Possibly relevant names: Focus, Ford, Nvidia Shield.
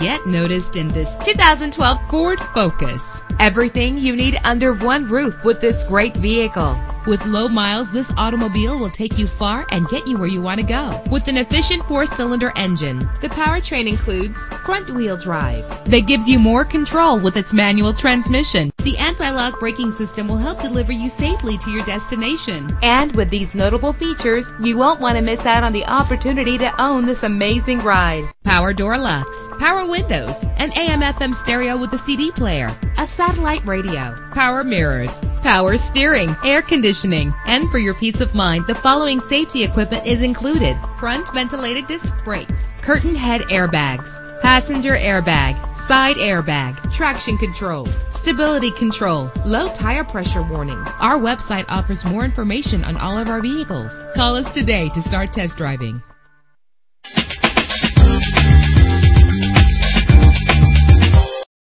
Get noticed in this 2012 Ford Focus. Everything you need under one roof with this great vehicle. With low miles, this automobile will take you far and get you where you want to go. With an efficient 4-cylinder engine, the powertrain includes front-wheel drive that gives you more control with its manual transmission. The anti-lock braking system will help deliver you safely to your destination. And with these notable features, you won't want to miss out on the opportunity to own this amazing ride. Power door locks, power windows, an AM/FM stereo with a CD player, a satellite radio, power mirrors, power steering, air conditioning, and for your peace of mind, the following safety equipment is included: front ventilated disc brakes, curtain head airbags, passenger airbag, side airbag, traction control, stability control, low tire pressure warning. Our website offers more information on all of our vehicles. Call us today to start test driving.